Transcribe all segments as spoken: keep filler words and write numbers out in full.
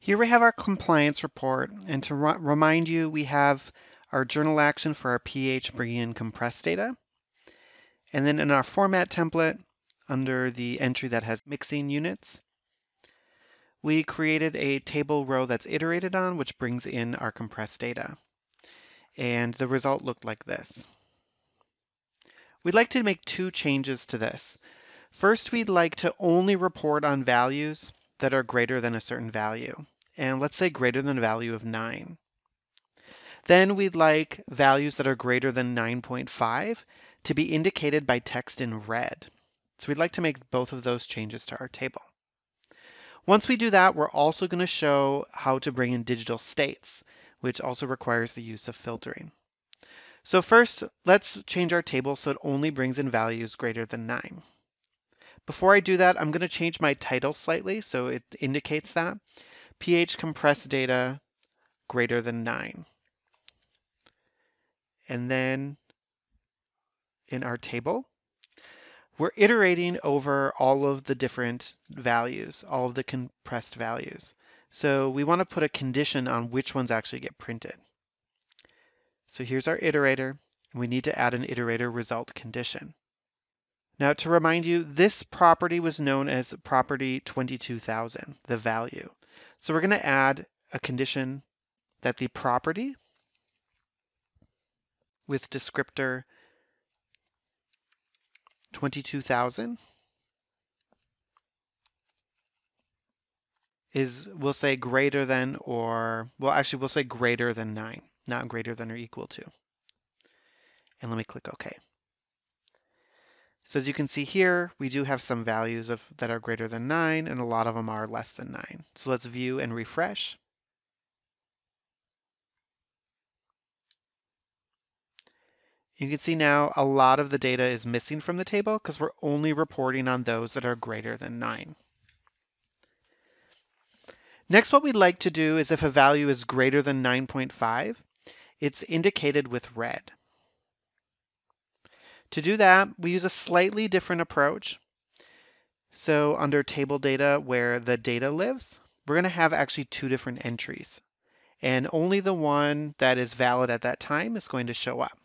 Here we have our compliance report, and to re remind you, we have our journal action for our pH bringing in compressed data. And then in our format template, under the entry that has mixing units, we created a table row that's iterated on, which brings in our compressed data. And the result looked like this. We'd like to make two changes to this. First, we'd like to only report on values that are greater than a certain value. And let's say greater than a value of nine. Then we'd like values that are greater than nine point five to be indicated by text in red. So we'd like to make both of those changes to our table. Once we do that, we're also going to show how to bring in digital states, which also requires the use of filtering. So first, let's change our table so it only brings in values greater than nine. Before I do that, I'm going to change my title slightly so it indicates that. pH compressed data greater than nine. And then in our table, we're iterating over all of the different values, all of the compressed values. So we want to put a condition on which ones actually get printed. So here's our iterator, and we need to add an iterator result condition. Now, to remind you, this property was known as property twenty-two thousand, the value. So we're going to add a condition that the property with descriptor twenty-two thousand is, we'll say greater than or, well, actually we'll say greater than nine, not greater than or equal to. And let me click OK. So as you can see here, we do have some values of that are greater than nine, and a lot of them are less than nine. So let's view and refresh. You can see now a lot of the data is missing from the table because we're only reporting on those that are greater than nine. Next, what we'd like to do is if a value is greater than nine point five, it's indicated with red. To do that, we use a slightly different approach. So under table data where the data lives, we're going to have actually two different entries. And only the one that is valid at that time is going to show up.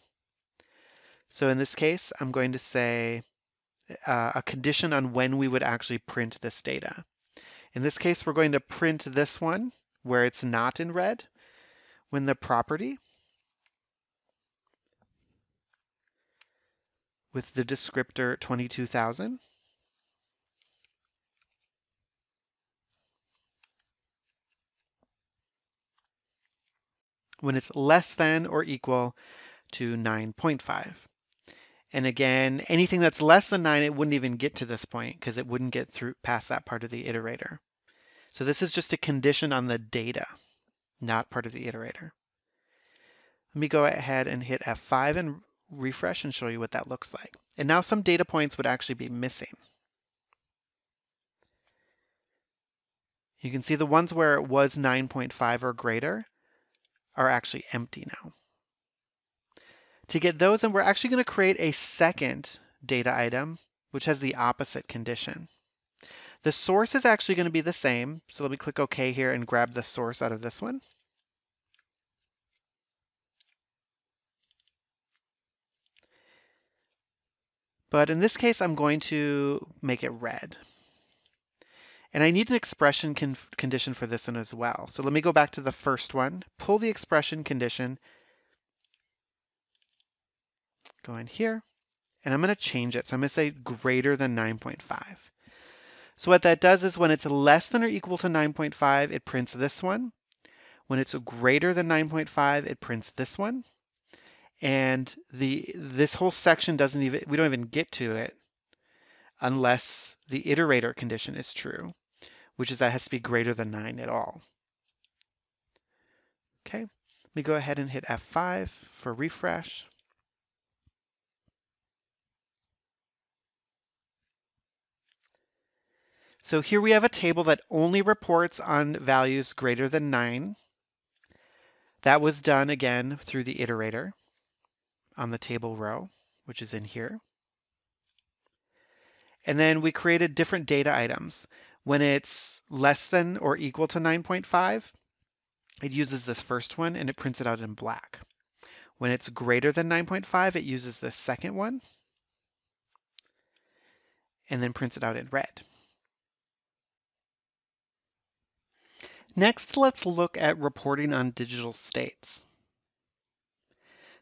So in this case, I'm going to say uh, a condition on when we would actually print this data. In this case, we're going to print this one where it's not in red when the property with the descriptor twenty-two thousand when it's less than or equal to nine point five. And again, anything that's less than nine, it wouldn't even get to this point because it wouldn't get through past that part of the iterator. So this is just a condition on the data, not part of the iterator. Let me go ahead and hit F five and refresh and show you what that looks like. And now some data points would actually be missing. You can see the ones where it was nine point five or greater are actually empty now. To get those, and we're actually going to create a second data item, which has the opposite condition. The source is actually going to be the same, so let me click OK here and grab the source out of this one. But in this case, I'm going to make it red. And I need an expression con- condition for this one as well. So let me go back to the first one, pull the expression condition, go in here, and I'm going to change it. So I'm going to say greater than nine point five. So what that does is when it's less than or equal to nine point five, it prints this one. When it's greater than nine point five, it prints this one. And the this whole section doesn't even, we don't even get to it unless the iterator condition is true, which is that it has to be greater than nine at all. Okay, let me go ahead and hit F five for refresh. So here we have a table that only reports on values greater than nine. That was done again through the iterator on the table row, which is in here. And then we created different data items. When it's less than or equal to nine point five, it uses this first one and it prints it out in black. When it's greater than nine point five, it uses this second one and then prints it out in red. Next, let's look at reporting on digital states.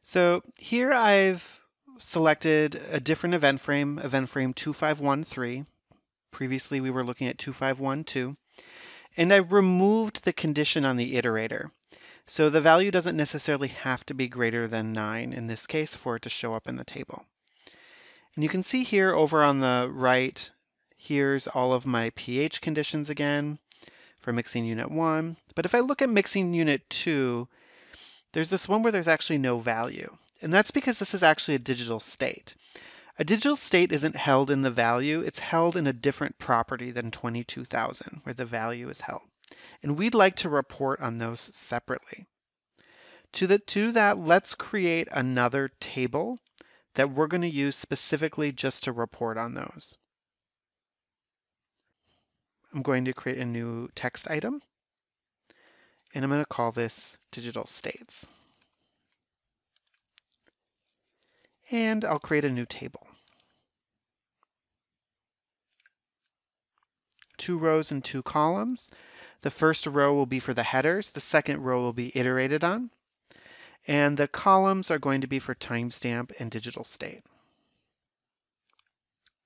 So here I've selected a different event frame, event frame two five one three. Previously, we were looking at two five one two. And I removed the condition on the iterator. So the value doesn't necessarily have to be greater than nine in this case for it to show up in the table. And you can see here over on the right, here's all of my pH conditions again for mixing unit one. But if I look at mixing unit two, there's this one where there's actually no value. And that's because this is actually a digital state. A digital state isn't held in the value, it's held in a different property than twenty-two thousand, where the value is held. And we'd like to report on those separately. To, the, to that, let's create another table that we're going to use specifically just to report on those. I'm going to create a new text item, and I'm going to call this Digital States. And I'll create a new table. Two rows and two columns. The first row will be for the headers. The second row will be iterated on. And the columns are going to be for timestamp and digital state.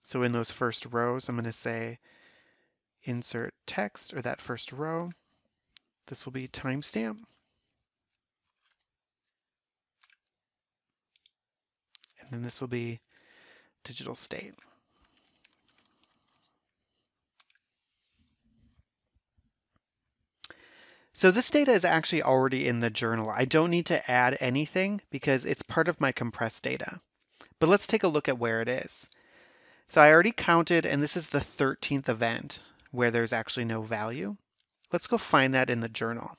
So in those first rows, I'm going to say insert text, or that first row. This will be timestamp. And then this will be digital state. So this data is actually already in the journal. I don't need to add anything because it's part of my compressed data. But let's take a look at where it is. So I already counted, and this is the thirteenth event where there's actually no value. Let's go find that in the journal.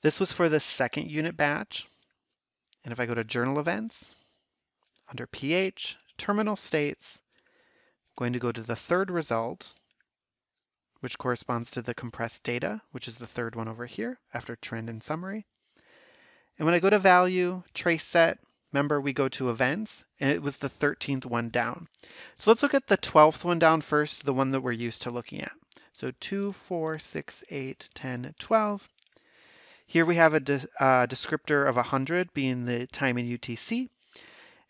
This was for the second unit batch. And if I go to journal events, under pH, terminal states, I'm going to go to the third result, which corresponds to the compressed data, which is the third one over here after trend and summary. And when I go to value, trace set, remember we go to events, and it was the thirteenth one down. So let's look at the twelfth one down first, the one that we're used to looking at. So two, four, six, eight, ten, twelve. Here we have a de uh, descriptor of one hundred being the time in U T C.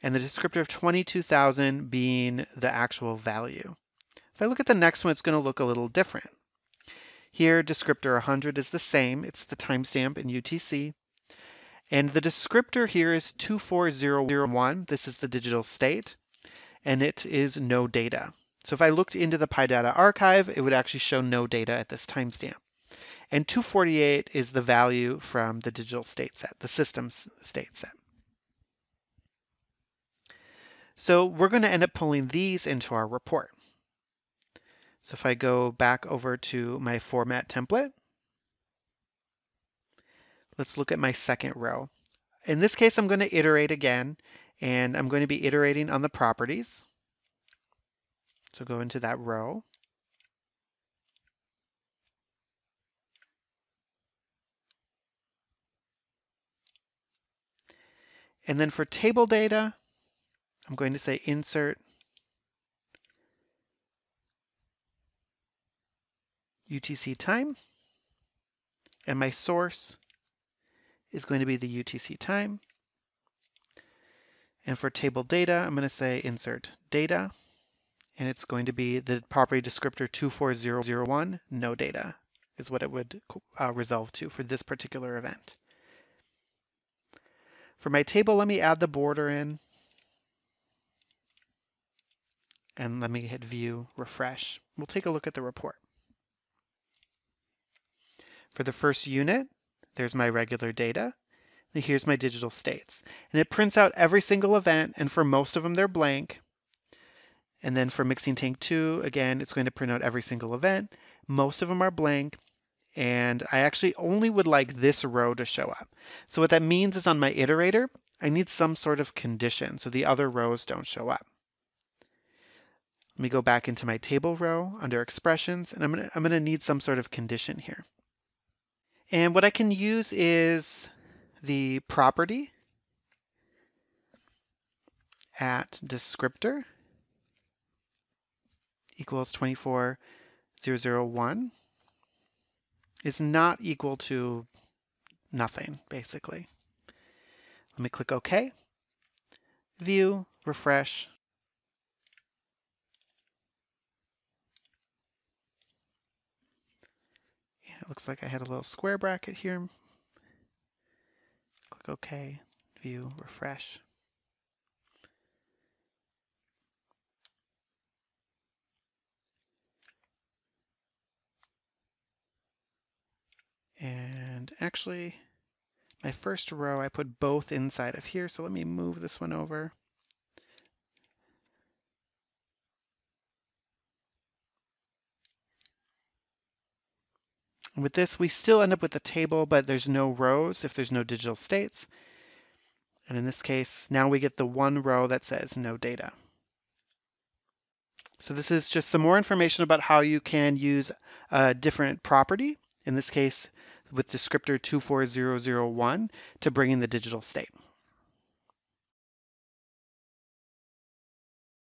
And the descriptor of twenty-two thousand being the actual value. If I look at the next one, it's going to look a little different. Here, descriptor one hundred is the same. It's the timestamp in U T C. And the descriptor here is two four zero zero one. This is the digital state. And it is no data. So if I looked into the P I Data Archive, it would actually show no data at this timestamp. And two forty-eight is the value from the digital state set, the system's state set. So we're going to end up pulling these into our report. So if I go back over to my format template, let's look at my second row. In this case, I'm going to iterate again, and I'm going to be iterating on the properties. So go into that row. And then for table data, I'm going to say insert U T C time, and my source is going to be the U T C time. And for table data, I'm going to say insert data, and it's going to be the property descriptor two four zero zero one, no data, is what it would uh, resolve to for this particular event. For my table, let me add the border in. And let me hit view, refresh. We'll take a look at the report. For the first unit, there's my regular data. And here's my digital states. And it prints out every single event, and for most of them, they're blank. And then for mixing tank two, again, it's going to print out every single event. Most of them are blank. And I actually only would like this row to show up. So what that means is on my iterator, I need some sort of condition so the other rows don't show up. Let me go back into my table row under expressions, and I'm gonna, I'm gonna need some sort of condition here. And what I can use is the property at descriptor equals two four zero zero one is not equal to nothing, basically. Let me click OK, view, refresh. Yeah, it looks like I had a little square bracket here. Click OK, view, refresh. And actually, my first row, I put both inside of here. So let me move this one over. And with this, we still end up with a table, but there's no rows if there's no digital states. And in this case, now we get the one row that says no data. So this is just some more information about how you can use a different property. In this case, with descriptor two four zero zero one to bring in the digital state.